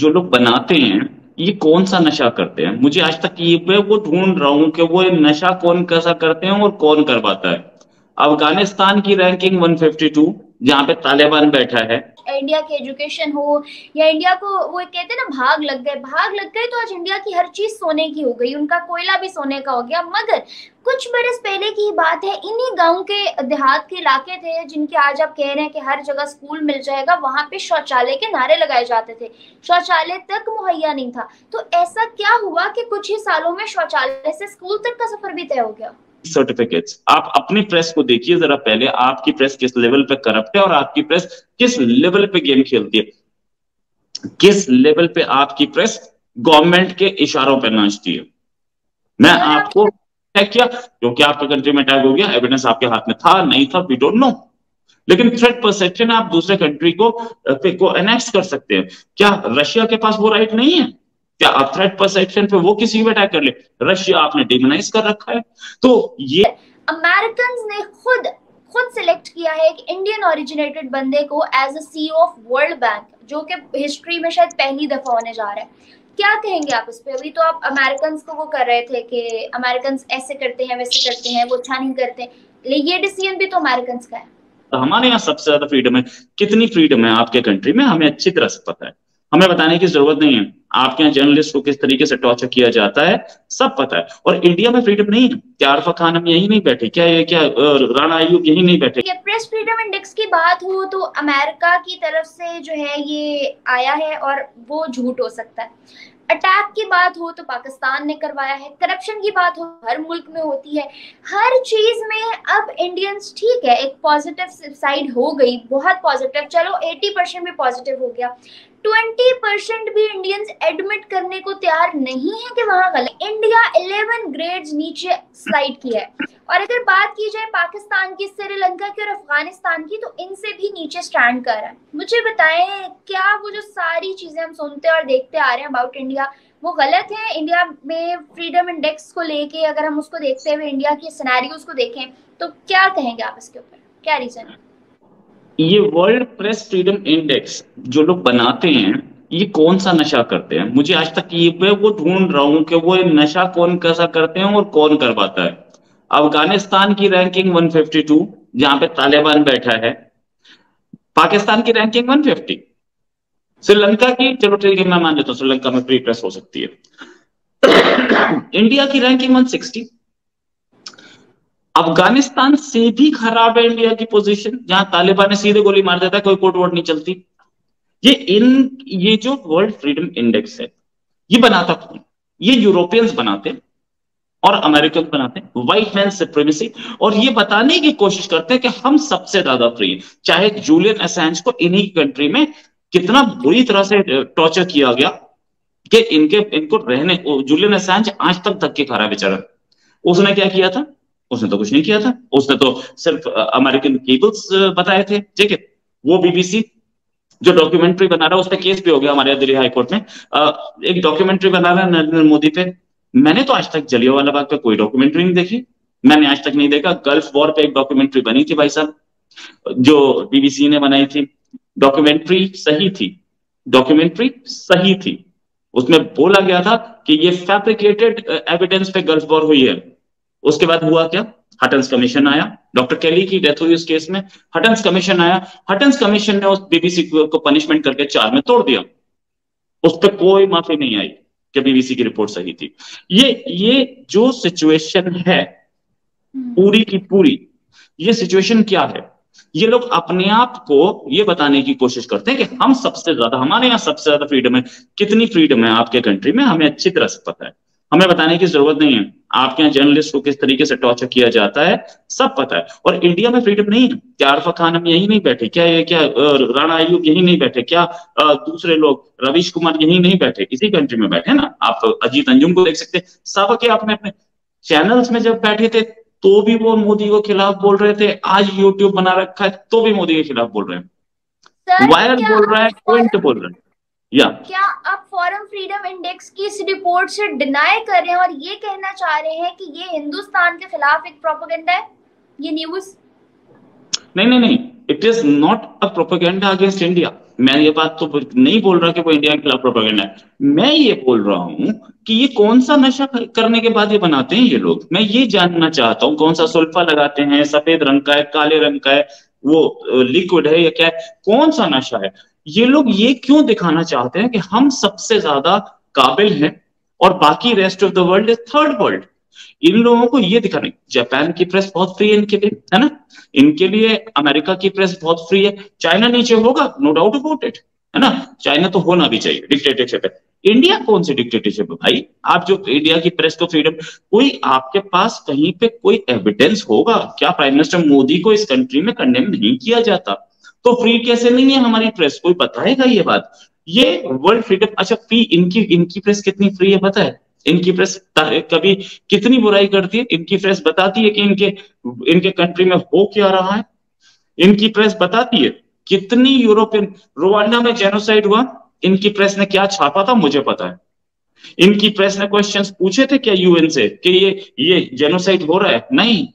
जो लोग बनाते हैं ये कौन सा नशा करते हैं, मुझे आज तक ये मैं वो ढूंढ रहा हूँ कि वो नशा कौन कैसा करते हैं और कौन करवाता है। अफगानिस्तान की रैंकिंग 152 जहाँ पे तालिबान बैठा है। इंडिया के एजुकेशन हो या इंडिया को वो कहते हैं ना भाग लग गए तो आज इंडिया की हर चीज सोने की हो गई, उनका कोयला भी सोने का हो गया। मगर कुछ बरस पहले की बात है, इन्हीं गांव के देहात के इलाके थे जिनके आज आप कह रहे हैं कि हर जगह स्कूल मिल जाएगा, वहां पे शौचालय के नारे लगाए जाते थे, शौचालय तक मुहैया नहीं था। तो ऐसा क्या हुआ कि कुछ ही सालों में शौचालय से स्कूल तक का सफर भी तय हो गया। सर्टिफिकेट्स, आप अपनी प्रेस को देखिए जरा, पहले आपकी प्रेस किस लेवल पे करप्ट है और आपकी प्रेस किस लेवल पे गेम खेलती है, किस लेवल पे आपकी प्रेस गवर्नमेंट के इशारों पे नाचती है। मैं आपको चेक किया क्योंकि आपके कंट्री में अटैक हो गया, एविडेंस आपके हाथ में था नहीं था वी डोंट नो, लेकिन थ्रेट परसेप्शन आप दूसरे कंट्री को एनेक्स कर सकते हैं। क्या रशिया के पास वो राइट नहीं है? क्या आप थ्रेट परसेप्शन पे वो किसी भी अटैक कर ले? रशिया आपने डिमोनाइज कर रखा है। तो ये अमेरिकन्स ने खुद सिलेक्ट किया है एक इंडियन ओरिजिनेटेड बंदे को as a CEO of World Bank, जो कि हिस्ट्री में शायद पहली दफा होने जा रहा है। क्या कहेंगे आप इस पे? अभी तो आप अमेरिकन्स को वो कर रहे थे कि अमेरिकन्स ऐसे करते हैं वैसे करते हैं वो छान करते हैं, लेकिन ये डिसीजन भी तो अमेरिकन्स का है। हमारे यहाँ सबसे ज्यादा फ्रीडम है। कितनी फ्रीडम है आपके कंट्री में हमें अच्छी तरह से पता है, हमें बताने की जरूरत नहीं है। आपके यहाँ जर्नलिस्ट को किस तरीके से टॉर्चर किया जाता है सब पता है। और इंडिया में फ्रीडम नहीं है क्या? अरफा खान हम यही नहीं बैठे क्या राणा अय्यूब यही नहीं बैठे। प्रेस फ्रीडम इंडेक्स की बात हो तो अमेरिका की तरफ से जो है ये आया है और वो झूठ हो सकता है। अटैक की बात हो तो पाकिस्तान ने करवाया है। करप्शन की बात हो हर मुल्क में होती है, हर चीज में। अब इंडियंस ठीक है एक पॉजिटिव साइड हो गई, बहुत पॉजिटिव, चलो 80% भी पॉजिटिव हो गया, 20% भी इंडियंस एडमिट करने को तैयार नहीं है कि वहां गलत। इंडिया 11 ग्रेड्स नीचे स्लाइड किया है। और अगर बात की जाए पाकिस्तान की, श्रीलंका की और अफगानिस्तान की, तो इनसे भी नीचे स्टैंड कर रहा है। मुझे बताएं क्या वो जो सारी चीजें हम सुनते और देखते आ रहे हैं अबाउट इंडिया वो गलत है? इंडिया में फ्रीडम इंडेक्स को लेके अगर हम उसको देखते हुए इंडिया के सिनेरियोस को देखें तो क्या कहेंगे आप इसके ऊपर, क्या रीजन है? ये वर्ल्ड प्रेस फ्रीडम इंडेक्स जो लोग बनाते हैं ये कौन सा नशा करते हैं, मुझे आज तक ये मैं वो ढूंढ रहा हूँ कि वो नशा कौन कैसा करते हैं और कौन करवाता है। अफगानिस्तान की रैंकिंग 152 जहां पे तालिबान बैठा है, पाकिस्तान की रैंकिंग 150, श्रीलंका की चलो ठीक है मैं मान लेता हूँ श्रीलंका में फ्री प्रेस हो सकती है, इंडिया की रैंकिंग 160। अफगानिस्तान से भी खराब है इंडिया की पोजीशन जहां तालिबान ने सीधे गोली मार देता है, कोई कोर्ट वोट नहीं चलती। ये जो वर्ल्ड फ्रीडम इंडेक्स है ये बनाता कौन? ये यूरोपियंस बनाते हैं और अमेरिकन बनाते हैं, व्हाइट मैन सुप्रीमेसी, और ये बताने की कोशिश करते हैं कि हम सबसे ज्यादा फ्री हैं। चाहे जूलियन असैंज को इन्हीं कंट्री में कितना बुरी तरह से टॉर्चर किया गया कि इनको रहने, जूलियन असैंज आज तक धक्के खा रहा है बेचारा। उसने क्या किया था? उसने तो कुछ नहीं किया था, उसने तो सिर्फ अमेरिकन केबल्स बताए थे, ठीक है। वो बीबीसी जो डॉक्यूमेंट्री बना रहा है, उस पर केस भी हो गया हमारे दिल्ली हाईकोर्ट में, एक डॉक्यूमेंट्री बना रहा है नरेंद्र मोदी पे। मैंने तो आज तक जलियांवाला बाग पे कोई डॉक्यूमेंट्री नहीं देखी, मैंने आज तक नहीं देखा। गल्फ वॉर पे एक डॉक्यूमेंट्री बनी थी भाई साहब, जो बीबीसी ने बनाई थी। डॉक्यूमेंट्री सही थी, उसमें बोला गया था कि ये फैब्रिकेटेड एविडेंस पे गल्फ वॉर हुई है। उसके बाद हुआ क्या? हटन्स कमीशन आया, डॉक्टर केली की डेथ हुई उस केस में, हटन्स कमीशन आया, हटन्स कमीशन ने उस बीबीसी को पनिशमेंट करके 4 में तोड़ दिया। उस पर कोई माफी नहीं आई कि बीबीसी की रिपोर्ट सही थी। ये जो सिचुएशन है पूरी की पूरी, ये सिचुएशन क्या है? ये लोग अपने आप को ये बताने की कोशिश करते हैं कि हम सबसे ज्यादा, हमारे यहाँ सबसे ज्यादा फ्रीडम है। कितनी फ्रीडम है आपके कंट्री में हमें अच्छी तरह से पता है, हमें बताने की जरूरत नहीं है। आपके यहाँ जर्नलिस्ट को किस तरीके से टॉर्चर किया जाता है सब पता है। और इंडिया में फ्रीडम नहीं है क्या? अरफा खान हम यही नहीं बैठे क्या राणा अय्यूब यही नहीं बैठे क्या दूसरे लोग रवीश कुमार यही नहीं बैठे, इसी कंट्री में बैठे ना। आप अजीत अंजुम को देख सकते, सब के आपने अपने चैनल्स में जब बैठे थे तो भी वो मोदी के खिलाफ बोल रहे थे, आज यूट्यूब बना रखा है तो भी मोदी के खिलाफ बोल रहे हैं, वायरल बोल रहा है, पॉइंट बोल रहे हैं। क्या आप फॉरम फ्रीडम इंडेक्स की इस रिपोर्ट से डिनाई कर रहे हैं और ये कहना चाह रहे हैं कि ये हिंदुस्तान के खिलाफ एक प्रोपेगेंडा है ये न्यूज़? नहीं, it is not a propaganda against India. मैं ये बात तो नहीं बोल रहा कि वो इंडिया के खिलाफ प्रोपेगेंडा है, मैं ये बोल रहा हूं कि ये कौन सा नशा करने के बाद ये बनाते हैं ये लोग, मैं ये जानना चाहता हूँ। कौन सा सुल्फा लगाते हैं, सफेद रंग का है, काले रंग का है, वो लिक्विड है या क्या है, कौन सा नशा है? ये लोग ये क्यों दिखाना चाहते हैं कि हम सबसे ज्यादा काबिल हैं और बाकी rest of the world is third world. इन लोगों को ये दिखाना, जापान की प्रेस बहुत फ्री है इनके लिए, है ना, इनके लिए अमेरिका की प्रेस बहुत फ्री है, चाइना नीचे होगा, नो डाउट अबाउट इट, है ना, चाइना तो होना भी चाहिए, डिक्टेटरशिप है। इंडिया कौन सी डिक्टेटरशिप है भाई? आप जो इंडिया की प्रेस को फ्रीडम, कोई आपके पास कहीं पे कोई एविडेंस होगा क्या? प्राइम मिनिस्टर मोदी को इस कंट्री में कंडेम नहीं किया जाता, तो फ्री कैसे नहीं है हमारी प्रेस? कोई बताएगा ये बात? ये वर्ल्ड फ्रीडम, अच्छा फ्री इनकी प्रेस कितनी फ्री है पता है? इनकी प्रेस कभी कितनी बुराई करती है, इनकी प्रेस बताती है कि इनके कंट्री में हो क्या रहा है, इनकी प्रेस बताती है कितनी यूरोपियन, रुवांडा में जेनोसाइड हुआ, इनकी प्रेस ने क्या छापा था मुझे पता है। इनकी प्रेस ने क्वेश्चंस पूछे थे क्या यूएन से कि ये जेनोसाइड हो रहा है? नहीं,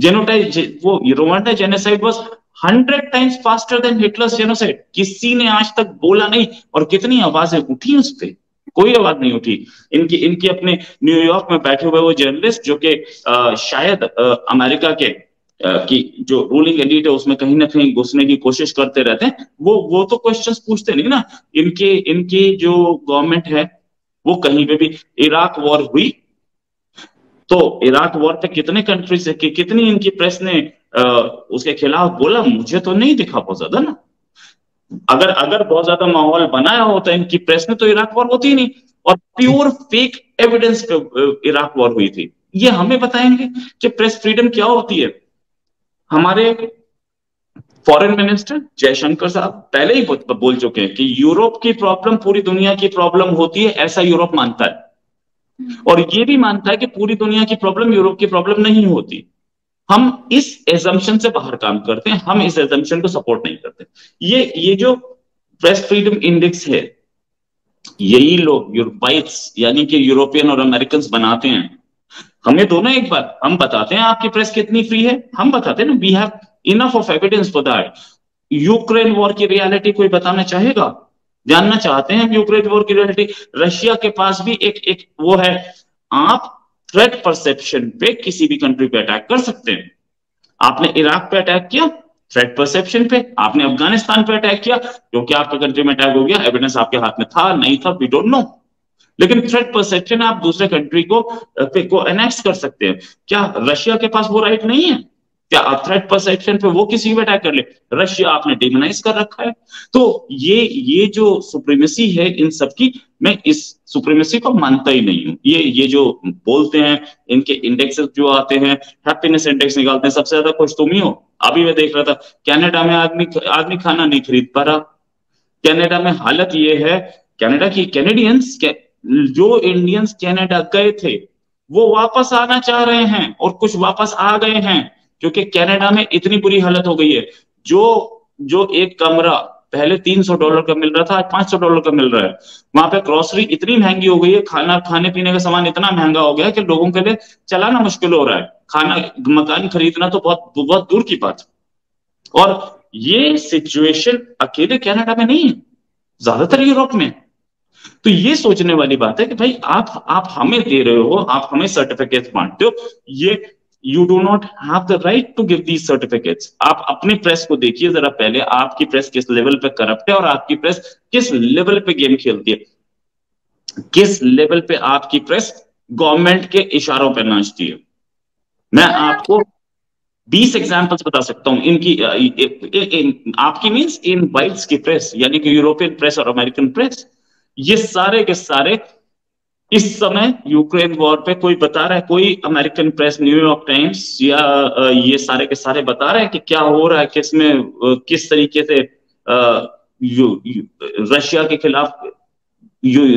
जेनोटाइड वो Rwanda genocide was 100 times faster than Hitler's genocide, किसी ने आज तक बोला नहीं। और कितनी आवाजें उठी उस पर, कोई आवाज नहीं उठी। इनकी अपने न्यूयॉर्क में बैठे हुए वो जर्नलिस्ट जो कि शायद अमेरिका के की जो रूलिंग एलिट है उसमें कहीं ना कहीं घुसने की कोशिश करते रहते हैं, वो तो क्वेश्चंस पूछते नहीं ना। इनकी जो गवर्नमेंट है वो कहीं पे भी, इराक वॉर हुई तो इराक वॉर पे कितने कंट्रीज है, कितनी इनकी प्रेस ने उसके खिलाफ बोला, मुझे तो नहीं दिखा बहुत ज्यादा ना। अगर बहुत ज्यादा माहौल बनाया होता इनकी प्रेस ने तो इराक वॉर होती नहीं, और प्योर फेक एविडेंस पे इराक वॉर हुई थी। ये हमें बताएंगे कि प्रेस फ्रीडम क्या होती है? हमारे फॉरेन मिनिस्टर जयशंकर साहब पहले ही बोल चुके हैं कि यूरोप की प्रॉब्लम पूरी दुनिया की प्रॉब्लम होती है, ऐसा यूरोप मानता है, और ये भी मानता है कि पूरी दुनिया की प्रॉब्लम यूरोप की प्रॉब्लम नहीं होती। हम इस एजम्पशन से बाहर काम करते हैं, हम इस एजम्पशन को सपोर्ट नहीं करते। ये जो प्रेस फ्रीडम इंडेक्स है, यही लोग यूरोपाइट्स यानी कि यूरोपियन और अमेरिकन बनाते हैं। हमें दोनों एक बार, हम बताते हैं आपकी प्रेस कितनी फ्री है, हम बताते हैं ना, we have enough of evidence for that. Ukraine war की रियलिटी कोई बताना चाहेगा? जानना चाहते हैं यूक्रेन वॉर की रियलिटी? रशिया के पास भी एक वो है, आप थ्रेट परसेप्शन पे किसी भी कंट्री पे अटैक कर सकते हैं। आपने इराक पे अटैक किया थ्रेट परसेप्शन पे, आपने अफगानिस्तान पे अटैक किया क्योंकि आपके कंट्री में अटैक हो गया, एविडेंस आपके हाथ में था नहीं था वी डोंट नो, लेकिन थ्रेट परसेप्शन आप दूसरे कंट्री को एनेक्स कर सकते हैं। क्या रशिया के पास वो राइट नहीं है? क्या आप थ्रेट परसेप्शन पे वो किसी भी अटैक कर ले? रशिया आपने डिमोनाइज कर रखा है। तो ये जो सुप्रीमेसी है इन सबकी, मैं इस सुप्रीमेसी को मानता ही नहीं हूं। ये जो बोलते हैं, इनके इंडेक्सेस जो आते हैं, हैप्पीनेस इंडेक्स निकालते हैं, सबसे ज्यादा खुश तुम ही हो। अभी मैं देख रहा था कनाडा में आदमी खाना नहीं खरीद पा रहा। कनाडा में हालत ये है, कनाडा की कैनेडियंस, जो इंडियंस कनाडा गए थे वो वापस आना चाह रहे हैं और कुछ वापस आ गए हैं क्योंकि कनाडा में इतनी बुरी हालत हो गई है। जो एक कमरा पहले $300 का मिल रहा था आज $500 का मिल रहा है। वहां पे ग्रोसरी इतनी महंगी हो गई है, खाने पीने का सामान इतना महंगा हो गया है कि लोगों के लिए चलाना मुश्किल हो रहा है। खाना मकान खरीदना तो बहुत बहुत दूर की बात। और ये सिचुएशन अकेले कनाडा में नहीं है, ज्यादातर यूरोप में। तो ये सोचने वाली बात है कि भाई आप हमें दे रहे हो, आप हमें सर्टिफिकेट बांटते हो, ये You do not have the right to give these certificates। आप अपनी प्रेस को देखिए जरा, पहले आपकी प्रेस किस लेवल पे करप्ट है और आपकी प्रेस किस लेवल पे गेम खेलती है, किस लेवल पे आपकी प्रेस गवर्नमेंट के इशारों पे नाचती है। मैं आपको 20 एग्जाम्पल्स बता सकता हूं इनकी। आपकी मीन्स इन वाइट्स की प्रेस, यानी कि यूरोपियन प्रेस और अमेरिकन प्रेस, ये सारे के सारे इस समय यूक्रेन वॉर पे कोई बता रहा है, कोई अमेरिकन प्रेस, न्यूयॉर्क टाइम्स या ये सारे के सारे बता रहे हैं कि क्या हो रहा है, किसमें किस तरीके से रशिया के खिलाफ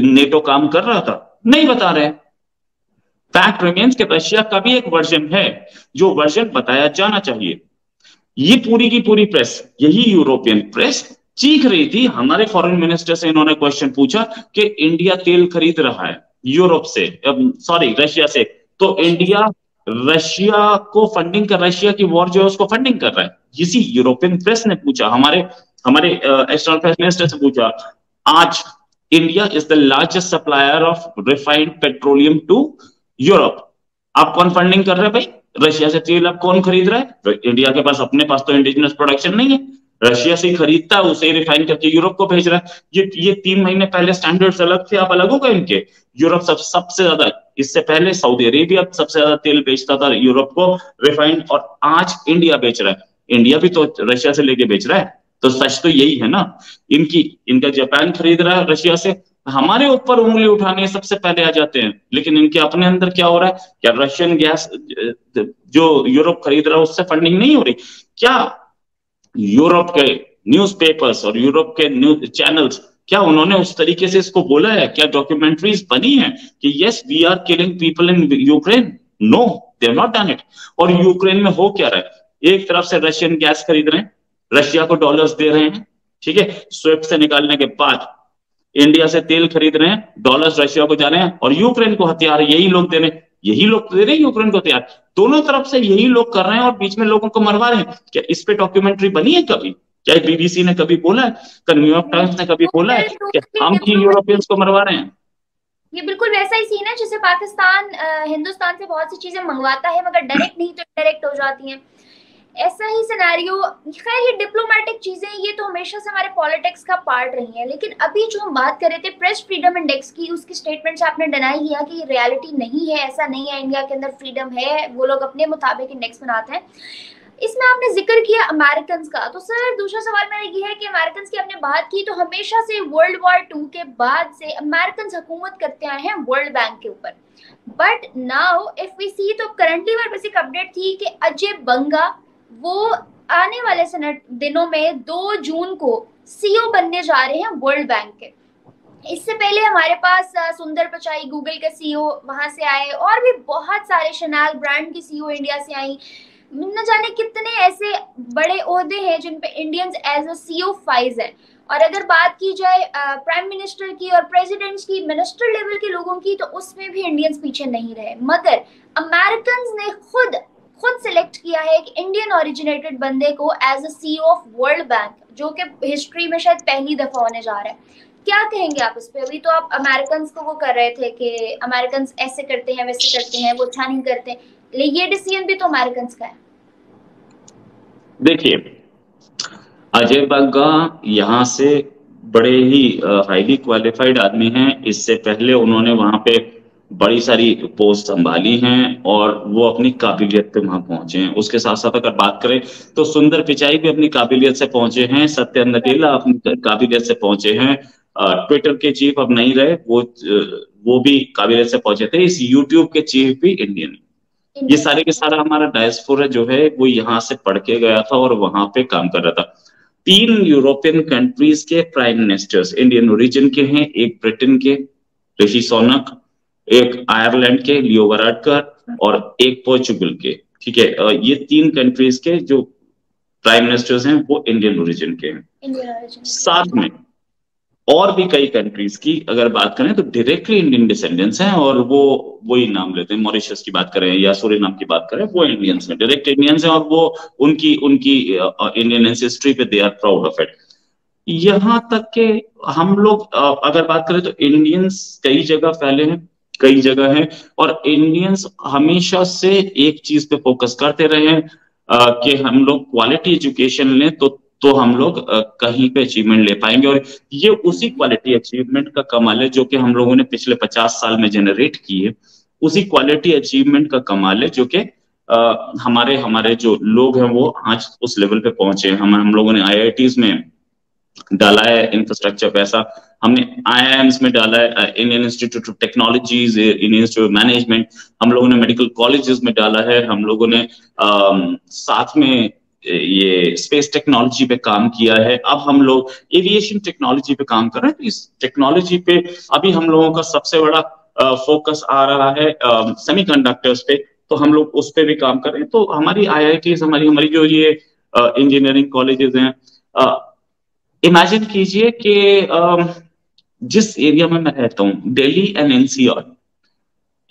नेटो काम कर रहा था, नहीं बता रहे। फैक्ट रिमेन्स कि रशिया का भी एक वर्जन है जो वर्जन बताया जाना चाहिए। ये पूरी की पूरी प्रेस, यही यूरोपियन प्रेस चीख रही थी। हमारे फॉरेन मिनिस्टर से इन्होंने क्वेश्चन पूछा कि इंडिया तेल खरीद रहा है यूरोप से, सॉरी रशिया से, तो इंडिया रशिया को फंडिंग कर, रशिया की वॉर जो है उसको फंडिंग कर रहा है। इसी यूरोपियन प्रेस ने पूछा। हमारे हमारे एक्सटर्नल अफेयर्स मिनिस्टर से पूछा, आज India is the largest supplier of refined petroleum to Europe. आप कौन फंडिंग कर रहे हैं भाई? रशिया से तेल आप कौन खरीद रहा है? तो इंडिया के पास, अपने पास तो इंडिजिनस प्रोडक्शन नहीं है, रशिया से खरीदता है, उसे रिफाइन करके यूरोप को भेज रहा है। ये 3 महीने पहले स्टैंडर्ड्स अलग थे, आप अलग हो गए इनके। यूरोप सबसे ज्यादा, इससे पहले सऊदी अरेबिया सबसे ज्यादा तेल बेचता था यूरोप को रिफाइंड, और आज इंडिया बेच रहा है। इंडिया भी तो रशिया से लेके बेच रहा है, तो सच तो यही है ना। इनका जापान खरीद रहा है रशिया से। हमारे ऊपर उंगली उठाने सबसे पहले आ जाते हैं, लेकिन इनके अपने अंदर क्या हो रहा है? क्या रशियन गैस जो यूरोप खरीद रहा है उससे फंडिंग नहीं हो रही? क्या यूरोप के न्यूज़पेपर्स और यूरोप के न्यूज चैनल्स, क्या उन्होंने उस तरीके से इसको बोला है? क्या डॉक्यूमेंट्रीज बनी है कि yes we are killing people in Ukraine? No, they have not done it. और यूक्रेन में हो क्या रहा है? एक तरफ से रशियन गैस खरीद रहे हैं, रशिया को डॉलर्स दे रहे हैं, ठीक है, स्विफ्ट से निकालने के बाद इंडिया से तेल खरीद रहे हैं, डॉलर्स रशिया को जा रहे हैं, और यूक्रेन को हथियार यही लोग दे रहे हैं, यूक्रेन को तैयार। दोनों तरफ से यही लोग कर रहे हैं और बीच में लोगों को मरवा रहे हैं। क्या इस पे डॉक्यूमेंट्री बनी है कभी? क्या बीबीसी ने कभी बोला है? क्या न्यूयॉर्क टाइम्स ने कभी बोला है कि हम ही यूरोपियंस को मरवा रहे हैं? ये बिल्कुल वैसा ही सीन है जैसे पाकिस्तान हिंदुस्तान से बहुत सी चीजें मंगवाता है, मगर डायरेक्ट नहीं तो इनडायरेक्ट हो जाती है। ऐसा ही सिनेरियो। खैर, ये डिप्लोमेटिक चीजें ये तो हमेशा से हमारे पॉलिटिक्स का पार्ट रही है, लेकिन अभी जो हम बात कर रहे थे प्रेस फ्रीडम इंडेक्स की, उसकी स्टेटमेंट से आपने डिनाई किया कि रियलिटी नहीं है, ऐसा नहीं है, इंडिया के अंदर फ्रीडम है, वो लोग अपने मुताबिक इंडेक्स बनाते हैं। इसमें आपने जिक्र किया अमेरिकन का, तो सर दूसरा सवाल मेरा ये है कि अमेरिकन की आपने बात की, तो हमेशा से World War II के बाद से अमेरिकन हुकूमत करते आए हैं वर्ल्ड बैंक के ऊपर। But now if we see, तो करंटली मेरे पास एक अपडेट थी कि अजय बंगा वो आने वाले दिनों में 2 जून को सीईओ बनने जा रहे हैं वर्ल्ड बैंक के। इससे पहले हमारे पास सुंदर पिचाई गूगल के सीईओ वहां से आए, और भी बहुत सारे शनाल ब्रांड के सीईओ इंडिया से आई। न जाने कितने ऐसे बड़े ओहदे हैं जिन पे इंडियंस एज अ सीईओ फाइज है। और अगर बात की जाए प्राइम मिनिस्टर की और प्रेसिडेंट्स की, मिनिस्टर लेवल के लोगों की, तो उसमें भी इंडियंस पीछे नहीं रहे। मगर अमेरिकन ने खुद सिलेक्ट किया है एक इंडियन ओरिजिनेटेड बंदे को as a CEO of World Bank, जो कि हिस्ट्री में शायद पहली दफा होने जा रहा है। क्या कहेंगे आप इस पे? अभी तो आप अमेरिकन को वो कर रहे थे कि अमेरिकन ऐसे करते हैं, वैसे करते हैं, वो अच्छा नहीं करते, लेकिन ये डिसीजन भी तो अमेरिकन का है। देखिए, अजय बंगा यहाँ से बड़े ही हाईली क्वालिफाइड आदमी हैं। इससे पहले उन्होंने वहां पे बड़ी सारी पोस्ट संभाली हैं और वो अपनी काबिलियत पे वहां पहुंचे हैं। उसके साथ साथ अगर बात करें तो सुंदर पिचाई भी अपनी काबिलियत से पहुंचे हैं, सत्या नडेला अपनी काबिलियत से पहुंचे हैं, ट्विटर के चीफ अब नहीं रहे, वो भी काबिलियत से पहुंचे थे। इस यूट्यूब के चीफ भी इंडियन। ये सारे के सारा हमारा डायस्पोरा जो है वो यहाँ से पढ़ के गया था और वहां पे काम कर रहा था। 3 यूरोपियन कंट्रीज के प्राइम मिनिस्टर्स इंडियन ओरिजिन के हैं, एक ब्रिटेन के ऋषि सोनक, एक आयरलैंड के लियो वराडकर और एक पोर्चुगल के, ठीक है। ये 3 कंट्रीज के जो प्राइम मिनिस्टर्स हैं वो इंडियन ओरिजिन के हैं। साथ में और भी कई कंट्रीज की अगर बात करें तो डायरेक्टली इंडियन डिसेंडेंट्स हैं और वो ही नाम लेते हैं। मॉरिशस की बात करें या सूरीनाम की बात करें, वो इंडियंस हैं, डायरेक्ट इंडियंस हैं, और वो उनकी इंडियन एंसेस्ट्री पे they are proud of it. यहाँ तक के हम लोग अगर बात करें तो इंडियंस कई जगह फैले हैं, कई जगह है, और इंडियंस हमेशा से एक चीज पे फोकस करते रहे हैं कि हम लोग क्वालिटी एजुकेशन लें तो हम लोग कहीं पे अचीवमेंट ले पाएंगे। और ये उसी क्वालिटी अचीवमेंट का कमाल है जो कि हम लोगों ने पिछले 50 साल में जनरेट की है। उसी क्वालिटी अचीवमेंट का कमाल है जो कि हमारे जो लोग हैं वो आज उस लेवल पे पहुंचे हैं। हम लोगों ने IITs में डाला है इंफ्रास्ट्रक्चर पैसा, हमने IIMs में डाला है, Indian Institute of Technologies, Indian Institute of Management, हम लोगों ने मेडिकल कॉलेजेस में डाला है, हम लोगों ने साथ में ये स्पेस टेक्नोलॉजी पे काम किया है। अब हम लोग एविएशन टेक्नोलॉजी पे काम कर रहे हैं। तो इस टेक्नोलॉजी पे अभी हम लोगों का सबसे बड़ा फोकस आ रहा है सेमीकंडक्टर्स पे, तो हम लोग उस पर भी काम कर रहे हैं। तो हमारी IITs, हमारी जो ये इंजीनियरिंग कॉलेजेस हैं, इमेजिन कीजिए कि जिस एरिया में मैं रहता हूँ, दिल्ली एंड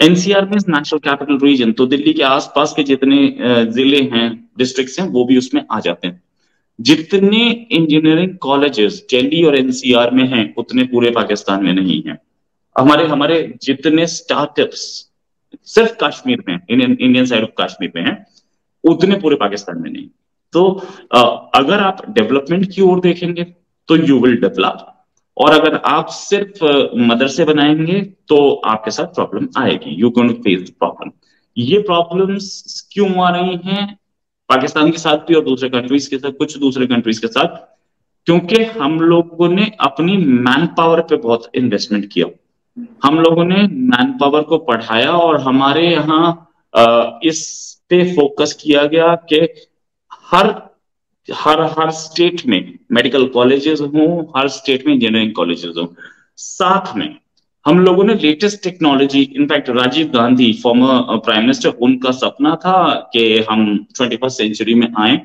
एनसीआर में नेशनल कैपिटल रीजन, तो दिल्ली के आसपास के जितने जिले हैं, डिस्ट्रिक्ट्स हैं, वो भी उसमें आ जाते हैं। जितने इंजीनियरिंग कॉलेजेस दिल्ली और एनसीआर में हैं उतने पूरे पाकिस्तान में नहीं हैं। हमारे जितने स्टार्टअप्स सिर्फ कश्मीर में, इंडियन साइड ऑफ कश्मीर में हैं, उतने पूरे पाकिस्तान में नहीं। तो अगर आप डेवलपमेंट की ओर देखेंगे तो यू विल डेवलप, और अगर आप सिर्फ मदरसे बनाएंगे तो आपके साथ प्रॉब्लम आएगी, you going to face problem. ये प्रॉब्लम्स क्यों आ रही हैं पाकिस्तान के साथ भी और दूसरे कंट्रीज के साथ, कुछ दूसरे कंट्रीज के साथ? क्योंकि हम लोगों ने अपनी मैन पावर पे बहुत इन्वेस्टमेंट किया, हम लोगों ने मैन पावर को पढ़ाया और हमारे यहाँ इस पे फोकस किया गया कि हर स्टेट में मेडिकल कॉलेजेस हों, हर स्टेट में इंजीनियरिंग कॉलेजेस हों। साथ में हम लोगों ने latest technology, in fact Rajiv Gandhi former prime minister, उनका सपना था कि हम 21st सेंचुरी में आए,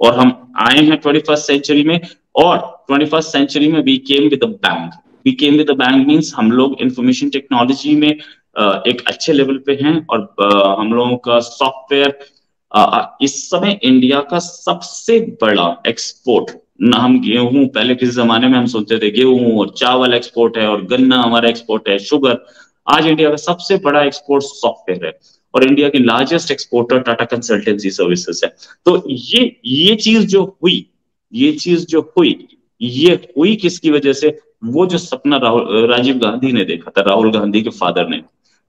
और हम आए हैं 21st सेंचुरी में। और 21st सेंचुरी में we came with a bang means हम लोग इंफॉर्मेशन टेक्नोलॉजी में एक अच्छे लेवल पे हैं, और हम लोगों का सॉफ्टवेयर इस समय इंडिया का सबसे बड़ा एक्सपोर्ट, ना हम गेहूं, पहले किसी जमाने में हम सोचते थे गेहूं और चावल एक्सपोर्ट है और गन्ना हमारा एक्सपोर्ट है, शुगर, आज इंडिया का सबसे बड़ा एक्सपोर्ट सॉफ्टवेयर है और इंडिया की largest exporter Tata consultancy services है। तो ये चीज जो हुई किसकी वजह से? वो जो सपना राजीव गांधी ने देखा था, राहुल गांधी के फादर ने,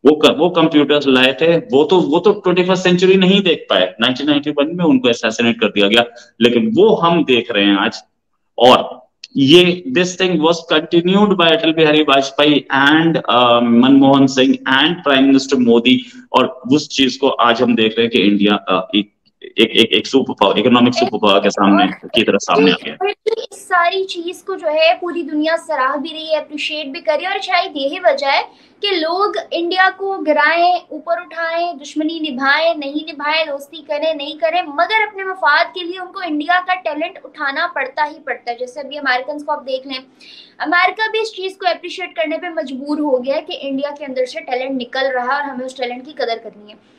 वो कंप्यूटर्स लाए थे, वो तो 21st सेंचुरी नहीं देख पाए, 1991 में उनको असैसिनेट कर दिया गया, लेकिन वो हम देख रहे हैं आज। और ये this thing was continued by Atal Bihari Vajpayee and Manmohan Singh and prime minister Modi, और उस चीज को आज हम देख रहे हैं कि इंडिया एक super power, economic super power के सामने की तरफ सामने आ गया। इस सारी चीज को जो है पूरी दुनिया सराह भी रही है, अप्रिशिएट भी कर रही है, और शायद यही वजह है कि लोग इंडिया को गिराएं, ऊपर उठाएं, दुश्मनी निभाएं, नहीं निभाएं, दोस्ती करें, नहीं करें, मगर अपने मफाद के लिए उनको इंडिया का टैलेंट उठाना पड़ता ही पड़ता है। जैसे अभी अमेरिकन को आप देख लें, अमेरिका भी इस चीज़ को अप्रिशिएट करने पर मजबूर हो गया है कि इंडिया के अंदर से टैलेंट निकल रहा है और हमें उस टैलेंट की कदर करनी है।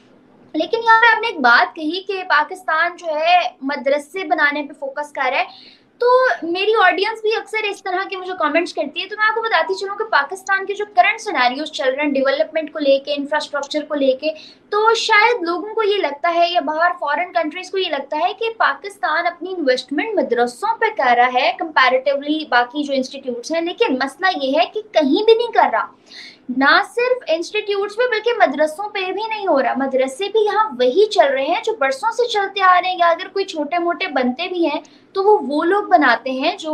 लेकिन यहाँ पे आपने एक बात कही कि पाकिस्तान जो है मदरसे बनाने पे फोकस कर रहा है, तो मेरी ऑडियंस भी अक्सर इस तरह के मुझे कमेंट्स करती है। तो मैं आपको बताती चलूँ कि पाकिस्तान के जो करंट सिनेरियोस चल रहे हैं डेवलपमेंट को लेके, इंफ्रास्ट्रक्चर को लेके, तो शायद लोगों को ये लगता है या बाहर फॉरेन कंट्रीज को ये लगता है कि पाकिस्तान अपनी इन्वेस्टमेंट मदरसों पर कर रहा है कंपैरेटिवली बाकी जो इंस्टीट्यूट्स हैं, लेकिन मसला ये है कि कहीं भी नहीं कर रहा, ना सिर्फ इंस्टीट्यूट्स में बल्कि मदरसों पे भी नहीं हो रहा। मदरसे भी यहाँ वही चल रहे हैं जो बरसों से चलते आ रहे हैं, या अगर कोई छोटे मोटे बनते भी हैं तो वो लोग बनाते हैं जो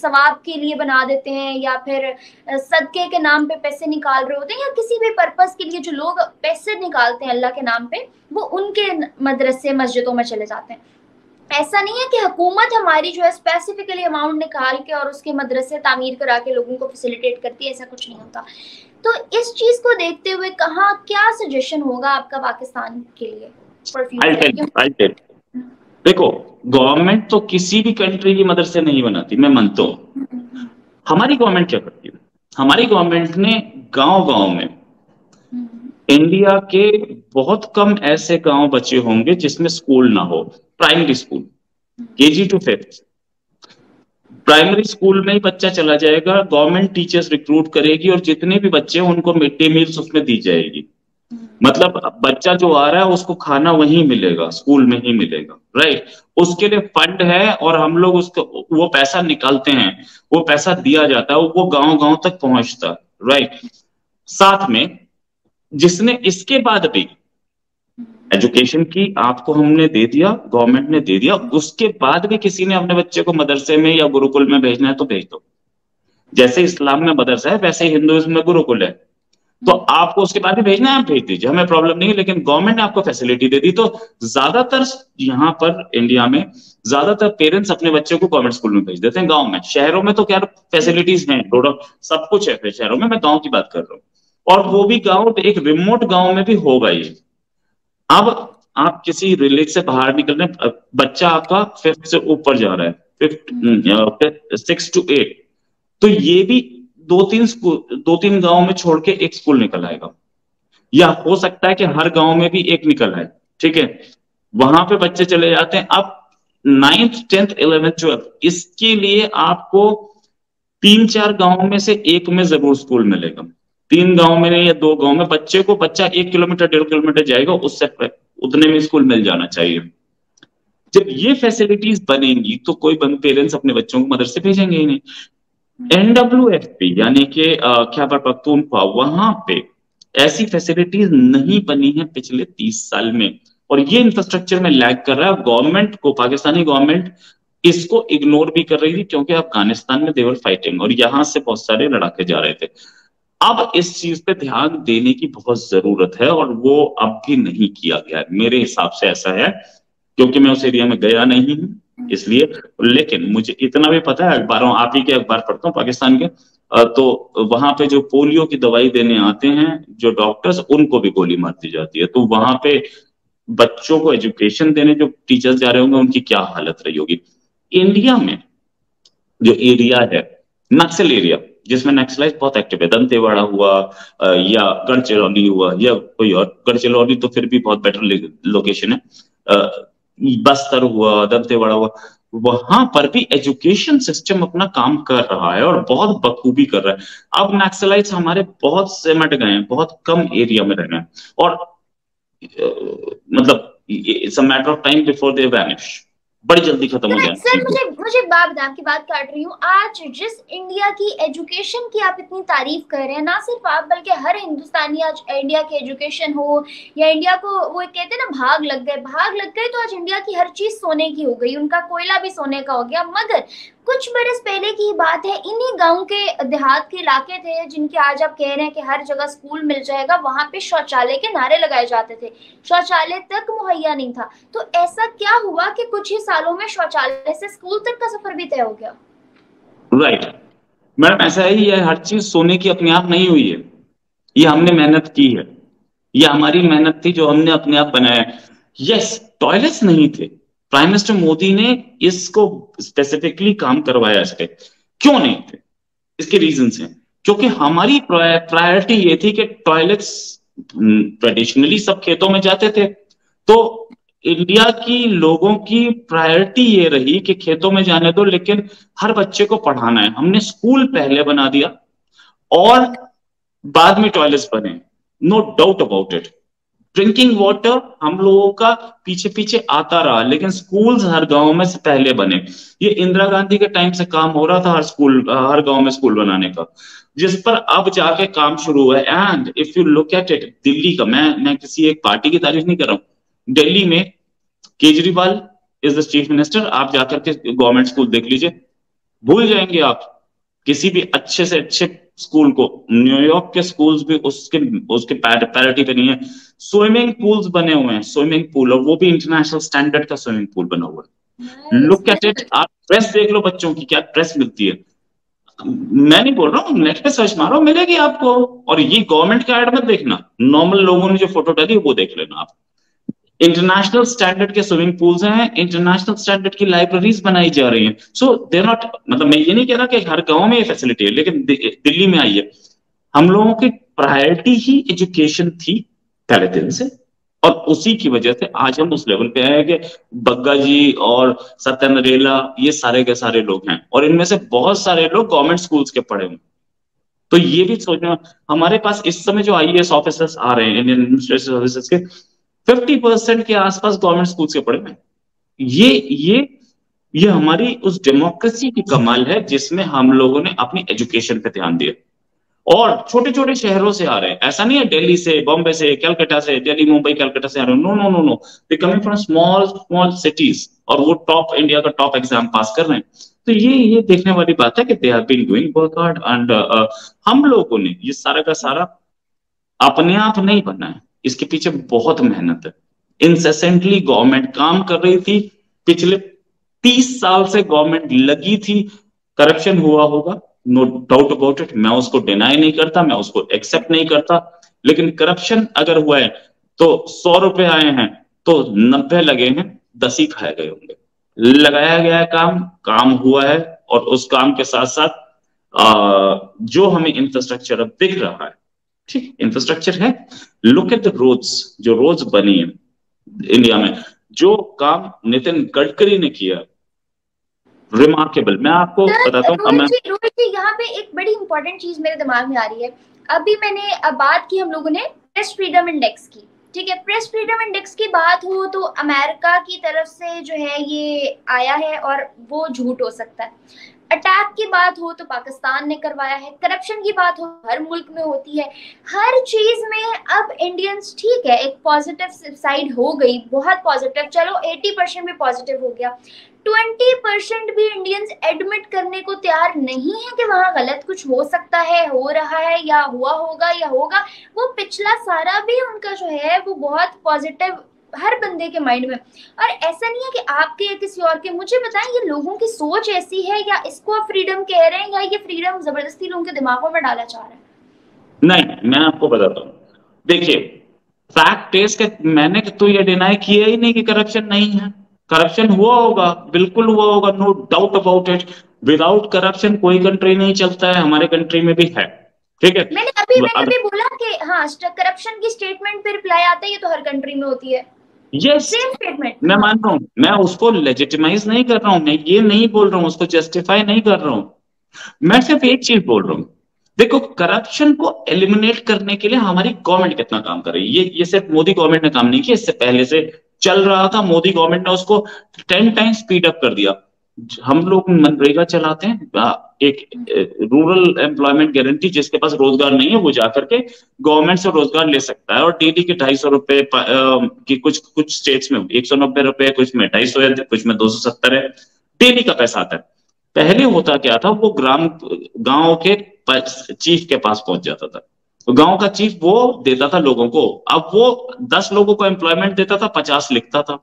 सवाब के लिए बना देते हैं, या फिर सदके के नाम पे पैसे निकाल रहे होते हैं, या किसी भी पर्पस के लिए जो लोग पैसे निकालते हैं अल्लाह के नाम पे, वो उनके मदरसे मस्जिदों में चले जाते हैं। ऐसा नहीं है कि हुकूमत हमारी जो है स्पेसिफिकली अमाउंट निकाल के और उसके मदरसे तामीर करा के लोगों को फैसिलिटेट करती है, ऐसा कुछ नहीं होता। तो इस चीज को देखते हुए कहाँ क्या सजेशन होगा आपका पाकिस्तान के लिए? देखो, गवर्नमेंट तो किसी भी कंट्री की मदरसे नहीं बनाती, मैं मानता हूँ। हमारी गवर्नमेंट क्या करती है? हमारी गवर्नमेंट ने गांव-गांव में, इंडिया के बहुत कम ऐसे गांव बचे होंगे जिसमें स्कूल ना हो, primary school, KG to 5th primary school में ही बच्चा चला जाएगा। गवर्नमेंट टीचर्स रिक्रूट करेगी और जितने भी बच्चे हैं उनको मिड डे मील्स उसमें दी जाएगी, मतलब बच्चा जो आ रहा है उसको खाना वहीं मिलेगा, स्कूल में ही मिलेगा, राइट। उसके लिए फंड है और हम लोग उसको, वो पैसा निकालते हैं, वो पैसा दिया जाता है, वो गांव गांव तक पहुंचता है, राइट। साथ में जिसने इसके बाद भी एजुकेशन की, आपको हमने दे दिया, गवर्नमेंट ने दे दिया, उसके बाद भी किसी ने अपने बच्चे को मदरसे में या गुरुकुल में भेजना है तो भेज दो। जैसे इस्लाम में मदरसा है वैसे हिंदुइज्म में गुरुकुल है, तो आपको उसके बाद भी भेजना है, आप भेज दीजिए, हमें प्रॉब्लम नहीं है, लेकिन गवर्नमेंट ने आपको फैसिलिटी दे दी। तो ज्यादातर यहाँ पर इंडिया में ज्यादातर पेरेंट्स अपने बच्चों को गवर्नमेंट स्कूल में भेज देते हैं। गाँव में, शहरों में तो क्या फैसिलिटीज हैं, सब कुछ है शहरों में, मैं गाँव की बात कर रहा हूँ, और वो भी गाँव, एक रिमोट गाँव में भी होगा ये। अब आप किसी रिलीज से बाहर निकल रहे, बच्चा आपका 5th से ऊपर जा रहा है, 6 to 8, तो ये भी 2-3 गांव में छोड़ के एक स्कूल निकल आएगा, या हो सकता है कि हर गांव में भी एक निकल आए, ठीक है, वहां पे बच्चे चले जाते हैं। अब 9th 10th 11th 12th, इसके लिए आपको 3-4 गाँव में से एक में जरूर स्कूल मिलेगा। 3 गाँव में या 2 गाँव में बच्चा 1 किलोमीटर 1.5 किलोमीटर जाएगा, उससे उतने में स्कूल मिल जाना चाहिए। जब ये फैसिलिटीज बनेंगी तो कोई पेरेंट्स अपने बच्चों को मदरसे भेजेंगे ही नहीं। NWFP यानी कि खैबर पख्तूनख्वा, वहां पे ऐसी फैसिलिटीज नहीं बनी है पिछले 30 साल में, और ये इंफ्रास्ट्रक्चर में लैग कर रहा है। गवर्नमेंट को, पाकिस्तानी गवर्नमेंट इसको इग्नोर भी कर रही थी क्योंकि अफगानिस्तान में देवर फाइटिंग और यहां से बहुत सारे लड़ाके जा रहे थे। अब इस चीज पे ध्यान देने की बहुत जरूरत है और वो अब भी नहीं किया गया है, मेरे हिसाब से ऐसा है, क्योंकि मैं उस एरिया में गया नहीं हूं इसलिए। लेकिन मुझे इतना भी पता है, अखबारों, आप ही के अखबार पढ़ता हूँ पाकिस्तान के, तो वहां पे जो पोलियो की दवाई देने आते हैं जो डॉक्टर्स, उनको भी गोली मार दी जाती है। तो वहां पे बच्चों को एजुकेशन देने जो टीचर्स जा रहे होंगे उनकी क्या हालत रही होगी। इंडिया में जो एरिया है नक्सल एरिया, जिसमें नक्सलाइज बहुत एक्टिव है, दंतेवाड़ा हुआ या गढ़चिरौली हुआ या कोई और, गढ़चिरौली तो फिर भी बहुत बेटर लोकेशन है, बस्तर हुआ, दंतेवाड़ा हुआ, वहां पर भी एजुकेशन सिस्टम अपना काम कर रहा है और बहुत बखूबी कर रहा है। अब नक्सलाइट्स हमारे बहुत सिमट गए हैं, बहुत कम एरिया में रह गए हैं, और मतलब it's a matter of time before they vanish, बड़ी जल्दी खत्म हो जाएंगे। सर मुझे आपकी बात काट रही हूँ, आज जिस इंडिया की एजुकेशन की आप इतनी तारीफ कर रहे हैं, ना सिर्फ आप बल्कि हर हिंदुस्तानी आज इंडिया की एजुकेशन हो या इंडिया को, वो कहते हैं ना भाग लग गए, तो आज इंडिया की हर चीज सोने की हो गई, उनका कोयला भी सोने का हो गया। मगर कुछ बरस पहले की बात है, इन्हीं गांव के देहात के इलाके थे जिनके आज आप कह रहे हैं कि हर जगह स्कूल मिल जाएगा, वहां पे शौचालय के नारे लगाए जाते थे, शौचालय तक मुहैया नहीं था। तो ऐसा क्या हुआ कि कुछ ही सालों में शौचालय से स्कूल तक का सफर भी तय हो गया? राइट मैडम, ऐसा ही है, हर चीज सोने की अपने आप नहीं हुई है, ये हमने मेहनत की है, ये हमारी मेहनत थी जो हमने अपने आप बनाया। यस, टॉयलेट्स नहीं थे, प्राइम मिनिस्टर मोदी ने इसको स्पेसिफिकली काम करवाया, इसके क्यों नहीं थे, इसके रीजंस हैं, क्योंकि हमारी प्रायोरिटी ये थी कि टॉयलेट्स ट्रेडिशनली सब खेतों में जाते थे, तो इंडिया की लोगों की प्रायोरिटी ये रही कि खेतों में जाने दो, लेकिन हर बच्चे को पढ़ाना है। हमने स्कूल पहले बना दिया और बाद में टॉयलेट्स बने, no doubt about it. Drinking water हम लोगों का पीछे पीछे आता रहा, लेकिन स्कूल्स हर गांव में से पहले बने। ये इंदिरा गांधी के टाइम से काम हो रहा था, हर गांव में स्कूल बनाने का, जिस पर अब जाके काम शुरू हुआ है। And if you look at it, Delhi का, मैं किसी एक पार्टी की तारीफ नहीं कर रहा हूँ, दिल्ली में Kejriwal is the chief minister, आप जाकर के गवर्नमेंट स्कूल देख लीजिए, भूल जाएंगे आप किसी भी अच्छे से अच्छे स्कूल को। न्यूयॉर्क के स्कूल्स भी उसके पैरिटी पे नहीं है। स्विमिंग पूल्स बने हुए हैं, स्विमिंग पूल, और वो भी इंटरनेशनल स्टैंडर्ड का स्विमिंग पूल बना हुआ है। लुक एट इट, आप ड्रेस देख लो बच्चों की, क्या ड्रेस मिलती है। मैं नहीं बोल रहा हूँ, नेट पे सर्च मारो, मिलेगी आपको। और ये गवर्नमेंट का एड मत देखना, नॉर्मल लोगों ने जो फोटो डाली वो देख लेना आप। इंटरनेशनल स्टैंडर्ड के स्विमिंग पूल्स हैं, इंटरनेशनल स्टैंडर्ड की लाइब्रेरीज बनाई जा रही हैं। सो दे नॉट, मतलब मैं ये नहीं कह रहा कि हर गांव में ये फैसिलिटी है, लेकिन दिल्ली में आई है। हम लोगों की प्रायोरिटी ही एजुकेशन थी पहले दिन से, और उसी की वजह से आज हम उस लेवल पे आए कि बग्गा जी और सत्या नडेला, ये सारे के सारे लोग हैं, और इनमें से बहुत सारे लोग गवर्नमेंट स्कूल्स के पढ़े हुए। तो ये भी सोचना, हमारे पास इस समय जो IAS ऑफिसर्स आ रहे हैं इंडियन एडमिनिस्ट्रेटिव सर्विसेज के, 50% के आसपास गवर्नमेंट स्कूल्स के पढ़े हैं। ये हमारी उस डेमोक्रेसी की कमाल है जिसमें हम लोगों ने अपनी एजुकेशन पे ध्यान दिया। और छोटे छोटे शहरों से आ रहे हैं, ऐसा नहीं है दिल्ली से, बॉम्बे से, कलकत्ता से, दिल्ली मुंबई कलकत्ता से आ रहे हैं, no no no no, they coming from small cities, और वो टॉप, इंडिया का टॉप एग्जाम पास कर रहे हैं। तो ये देखने वाली बात है कि they have been doing work hard, and हम लोगों ने ये सारा का सारा अपने आप नहीं बना है, इसके पीछे बहुत मेहनत है। इंसेसेंटली गवर्नमेंट काम कर रही थी, पिछले 30 साल से गवर्नमेंट लगी थी। करप्शन हुआ होगा, नो डाउट अबाउट इट, मैं उसको डिनाई नहीं करता, मैं उसको एक्सेप्ट नहीं करता, लेकिन करप्शन अगर हुआ है तो 100 रुपए आए हैं तो 90 लगे हैं, 10 ही खाए गए होंगे। लगाया गया काम हुआ है, और उस काम के साथ साथ जो हमें इंफ्रास्ट्रक्चर अब दिख रहा है, ठीक इंफ्रास्ट्रक्चर है। लुक एट द रोड्स, जो रोड्स बनी है इंडिया में, जो काम नितिन गडकरी ने किया रिमार्केबल। मैं आपको बताता हूँ, यहाँ पे एक बड़ी इंपॉर्टेंट चीज मेरे दिमाग में आ रही है। अभी मैंने बात की हम लोगों ने प्रेस फ्रीडम इंडेक्स की, ठीक है। प्रेस फ्रीडम इंडेक्स की बात हो तो अमेरिका की तरफ से जो है ये आया है और वो झूठ हो सकता है। अटैक की बात हो तो पाकिस्तान ने करवाया है। करप्शन की बात हो हर मुल्क में होती है, हर चीज में। अब इंडियंस, ठीक है, एक पॉजिटिव साइड हो गई, बहुत पॉजिटिव, चलो 80% भी पॉजिटिव हो गया, 20% भी इंडियंस एडमिट करने को तैयार नहीं है कि वहाँ गलत कुछ हो सकता है, हो रहा है या हुआ होगा या होगा। वो पिछला सारा भी उनका जो है वो बहुत पॉजिटिव हर बंदे के माइंड में। और ऐसा नहीं है कि आपके या किसी और के, मुझे बताएं ये लोगों की सोच ऐसी है या इसको आप फ्रीडम कह रहे हैं या ये फ्रीडम जबरदस्ती लोगों के दिमागों में डाला जा रहा है। नहीं, मैं आपको बताता हूँ, देखिए फैक्ट टेस्ट के मैंने तो ये डिनाई किया ही नहीं कि करप्शन नहीं है। करप्शन हुआ होगा, बिल्कुल हुआ होगा, no doubt about it. Without corruption कोई कंट्री नहीं चलता है, हमारे कंट्री में भी है, ठीक है। मैंने अभी बोला कि हाँ, करप्शन की स्टेटमेंट पे रिप्लाई आता है ये तो हर कंट्री में होती है। यस, मैं मान रहा हूँ, मैं उसको लेजिटिमाइज नहीं कर रहा हूँ, मैं ये नहीं बोल रहा हूँ, उसको जस्टिफाई नहीं कर रहा हूँ, मैं सिर्फ एक चीज बोल रहा हूँ। देखो, करप्शन को एलिमिनेट करने के लिए हमारी गवर्नमेंट कितना काम कर रही है। ये सिर्फ मोदी गवर्नमेंट ने काम नहीं किया, इससे पहले से चल रहा था। मोदी गवर्नमेंट ने उसको 10 टाइम स्पीड अप कर दिया। हम लोग मनरेगा चलाते हैं, एक रूरल एम्प्लॉयमेंट गारंटी, जिसके पास रोजगार नहीं है वो जाकर के गवर्नमेंट से रोजगार ले सकता है और डेली के 250 रुपए की, कुछ स्टेट्स में 190 रुपए, कुछ में 250 है, कुछ में 270 है, डेली का पैसा आता है। पहले होता क्या था, वो गाँव के चीफ के पास पहुंच जाता था, गांव का चीफ वो देता था लोगों को। अब वो 10 लोगों को एम्प्लॉयमेंट देता था, 50 लिखता था,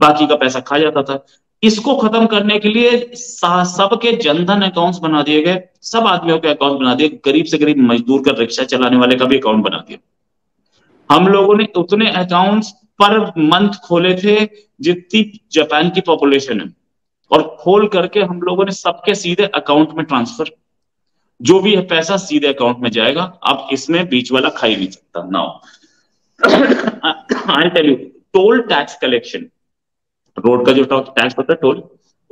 बाकी का पैसा खा जाता था। इसको खत्म करने के लिए सबके जनधन अकाउंट्स बना दिए गए, सब आदमियों के अकाउंट बना दिए, गरीब से गरीब मजदूर का, रिक्शा चलाने वाले का भी अकाउंट बना दिया। हम लोगों ने उतने अकाउंट्स पर मंथ खोले थे जितनी जापान की पॉपुलेशन है, और खोल करके हम लोगों ने सबके सीधे अकाउंट में ट्रांसफर, जो भी है पैसा सीधे अकाउंट में जाएगा। अब इसमें बीच वाला खा ही नहीं सकता। Now I tell you, toll tax collection, road का जो टैक्स होता है टोल,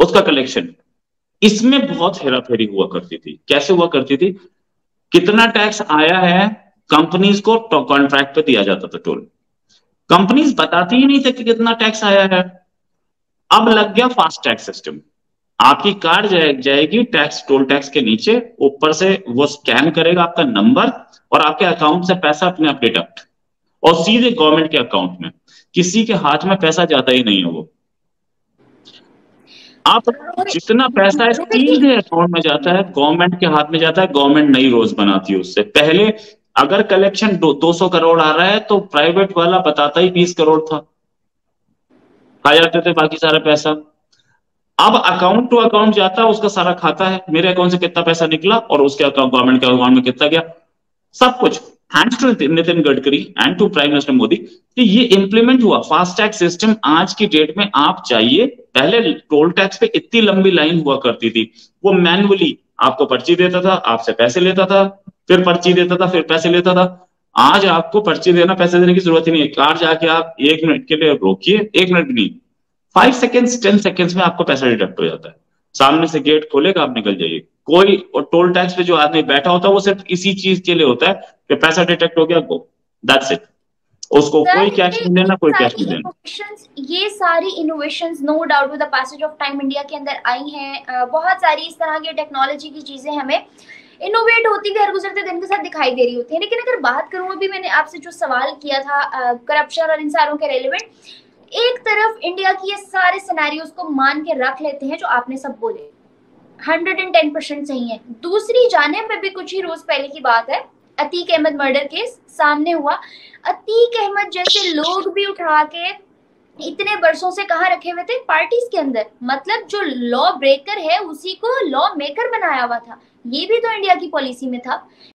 उसका कलेक्शन, इसमें बहुत हेरा फेरी हुआ करती थी। कैसे हुआ करती थी, कितना टैक्स आया है कंपनीज को कॉन्ट्रैक्ट पे दिया जाता था टोल। कंपनीज बताती ही नहीं थी कि कितना टैक्स आया है। अब लग गया फास्टैग सिस्टम, आपकी कार जाएगी टैक्स, टोल टैक्स के नीचे, ऊपर से वो स्कैन करेगा आपका नंबर और आपके अकाउंट से पैसा अपने आप डिडक्ट और सीधे गवर्नमेंट के अकाउंट में। किसी के हाथ में पैसा जाता ही नहीं है, वो आप जितना पैसा है सीधे अकाउंट में जाता है, गवर्नमेंट के हाथ में जाता है। गवर्नमेंट नई रोज बनाती है उससे। पहले अगर कलेक्शन 200 करोड़ आ रहा है तो प्राइवेट वाला बताता ही 20 करोड़ था, खा जाते थे बाकी सारा पैसा। अब अकाउंट टू अकाउंट जाता है, उसका सारा खाता है, मेरे अकाउंट से कितना पैसा निकला और उसके अकाउंट गवर्नमेंट के अकाउंट में कितना गया, सब कुछ। Hands to Nitin Gadkari and to prime minister Modi कि ये इंप्लीमेंट हुआ फास्टैग सिस्टम। आज की डेट में आप चाहिए, पहले टोल टैक्स पे इतनी लंबी लाइन हुआ करती थी, वो मैनुअली आपको पर्ची देता था, आपसे पैसे लेता था, फिर पर्ची देता था, फिर पैसे लेता था। आज आपको पर्ची देना, पैसे देने की जरूरत ही नहीं है। कार जाके आप 1 मिनट के लिए रोकिए, 1 मिनट नहीं, 5 सेकेंड्स, 10 सेकेंड्स में आपको पैसा डिडक्ट हो जाता है। सामने से गेट खोलेगा, आप निकल जाइए। कोई और टोल टैक्स पे जो आदमी बैठा होता है वो सिर्फ इसी चीज के लिए होता है कि पैसा डिटेक्ट हो गया, गो, दैट्स इट। उसको कोई कैश नहीं देना, कोई कैश नहीं देना। ये सारी innovations no doubt with the passage of time India के अंदर आई हैं। बहुत सारी इस तरह की टेक्नोलॉजी की चीजें हमें इनोवेट होती भी हर गुजरते दिन के साथ दिखाई दे रही होती है। लेकिन अगर बात करूँ, अभी मैंने आपसे जो सवाल किया था करप्शन और इन सारों के रेलिवेंट, एक तरफ इंडिया की ये सारे सिनेरियोस को मान के रख लेते हैं जो आपने सब बोले, 110% सही है। दूसरी जाने में भी कुछ ही रोज पहले की बात है, अतीक अहमद मर्डर केस सामने हुआ। अतीक अहमद जैसे लोग भी उठा के इतने बरसों से कहाँ रखे हुए थे, पार्टीज के अंदर, मतलब जो लॉ ब्रेकर है उसी को लॉ मेकर बनाया हुआ था। ये भी तो इंडिया की पॉलिसी में था